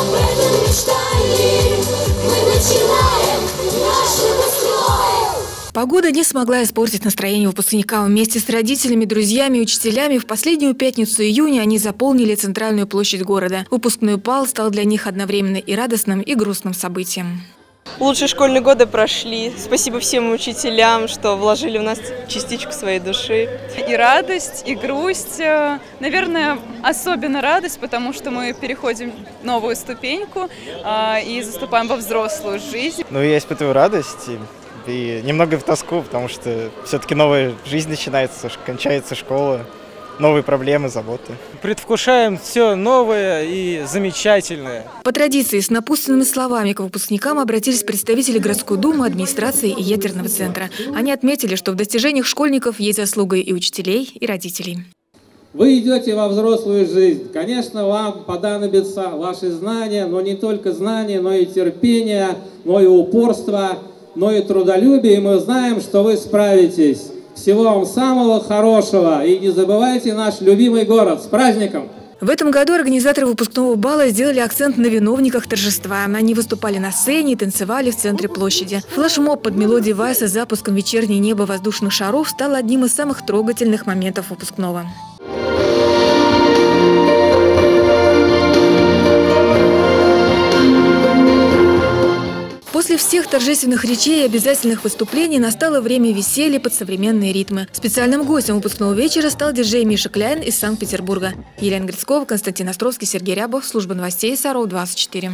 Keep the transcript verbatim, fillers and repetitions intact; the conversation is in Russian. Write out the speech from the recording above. об этом мечтали. Мы начинаем наши настрои. Погода не смогла испортить настроение выпускникам. Вместе с родителями, друзьями и учителями в последнюю пятницу июня они заполнили центральную площадь города. Выпускной бал стал для них одновременно и радостным, и грустным событием. Лучшие школьные годы прошли. Спасибо всем учителям, что вложили в нас частичку своей души. И радость, и грусть. Наверное, особенно радость, потому что мы переходим новую ступеньку и заступаем во взрослую жизнь. Ну, я испытываю радость и, и немного в тоску, потому что все-таки новая жизнь начинается, кончается школа, новые проблемы, заботы. Предвкушаем все новое и замечательное. По традиции, с напутственными словами к выпускникам обратились представители городской думы, администрации и ядерного центра. Они отметили, что в достижениях школьников есть заслуга и учителей, и родителей. Вы идете во взрослую жизнь. Конечно, вам понадобятся ваши знания, но не только знания, но и терпение, но и упорство, но и трудолюбие. И мы знаем, что вы справитесь. Всего вам самого хорошего и не забывайте наш любимый город. С праздником! В этом году организаторы выпускного бала сделали акцент на виновниках торжества. Они выступали на сцене и танцевали в центре площади. Флешмоб под мелодии Вайса с запуском «Вечернее небо» воздушных шаров стал одним из самых трогательных моментов выпускного. После всех торжественных речей и обязательных выступлений настало время веселья под современные ритмы. Специальным гостем выпускного вечера стал диджей Миша Кляйн из Санкт-Петербурга. Елена Грицкова, Константин Островский, Сергей Рябов, служба новостей Саров двадцать четыре.